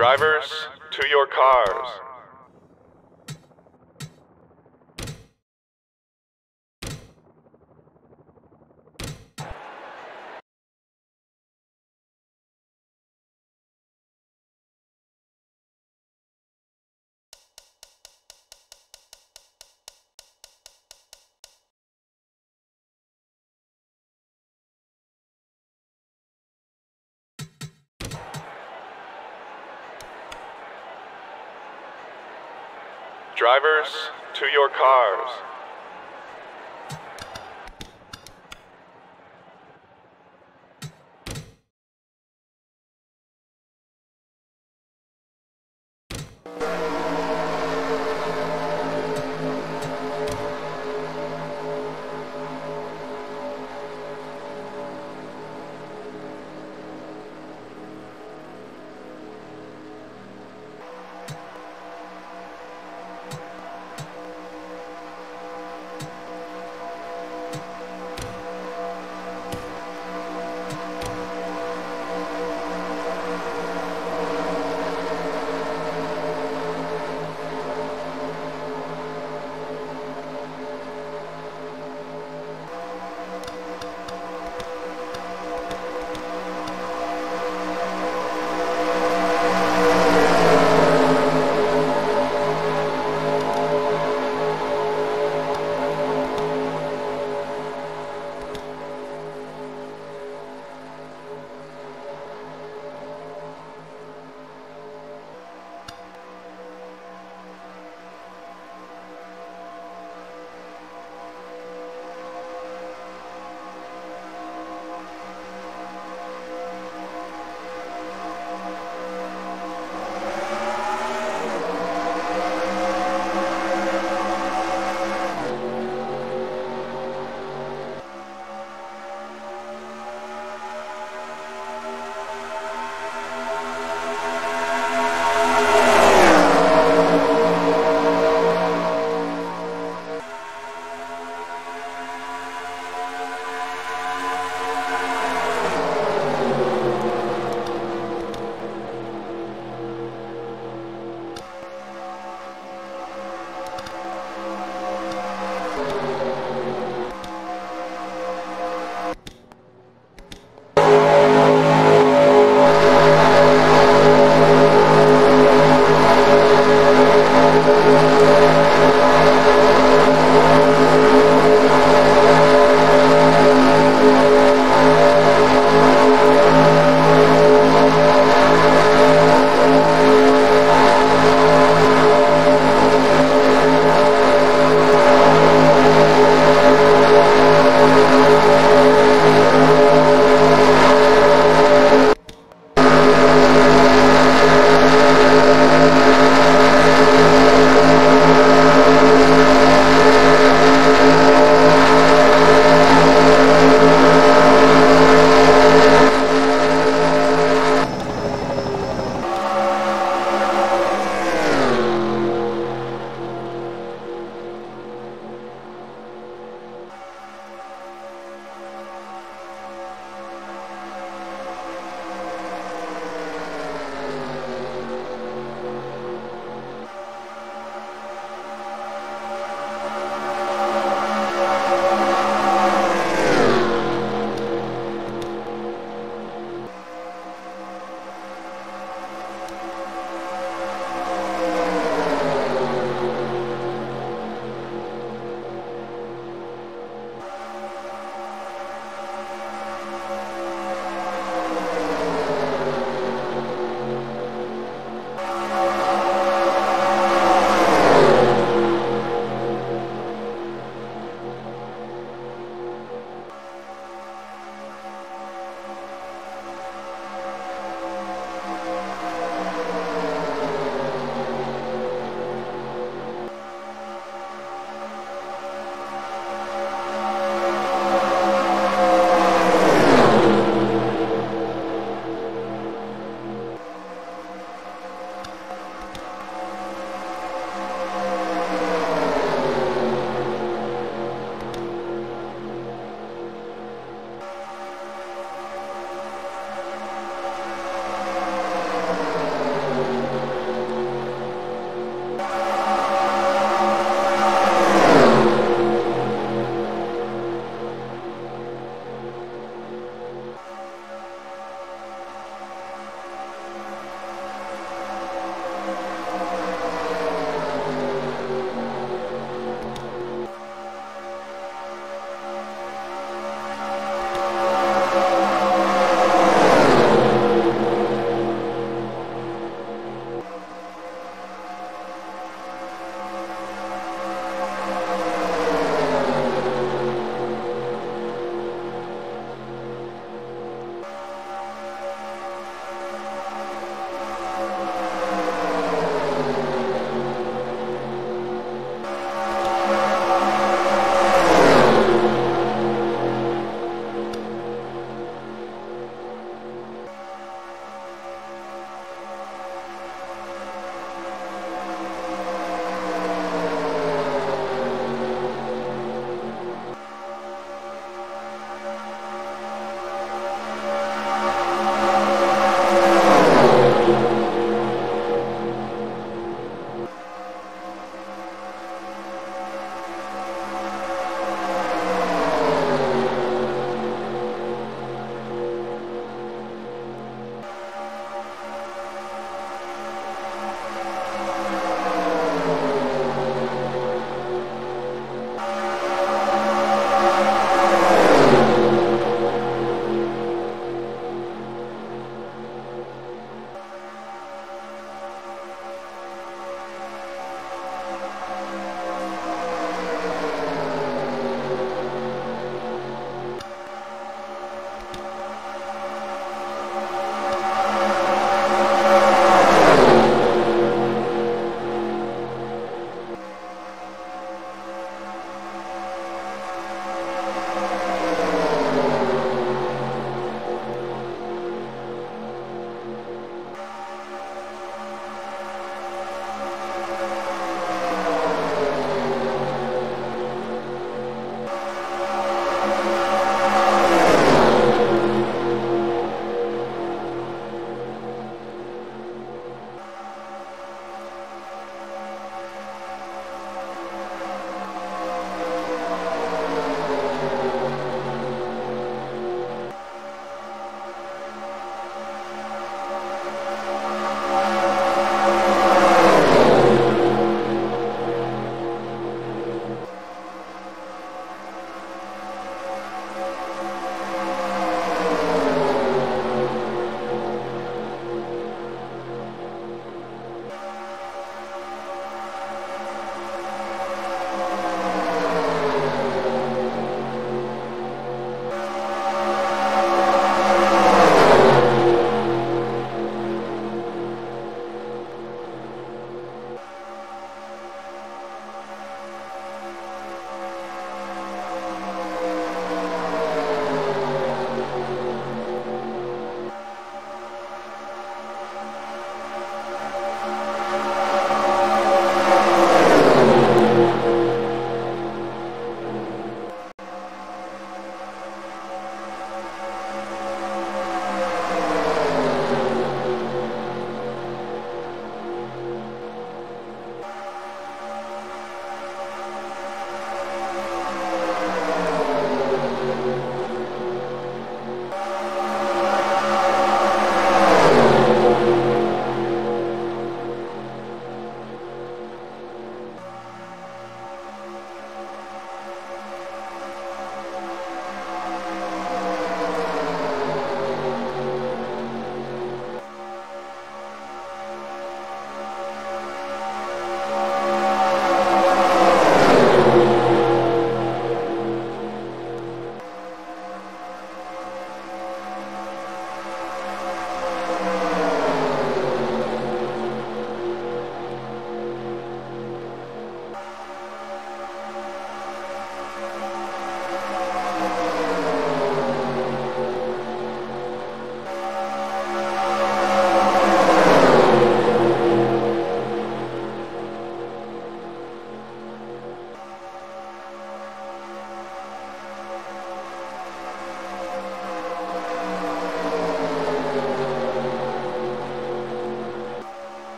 Drivers, to your cars. Drivers, to your cars.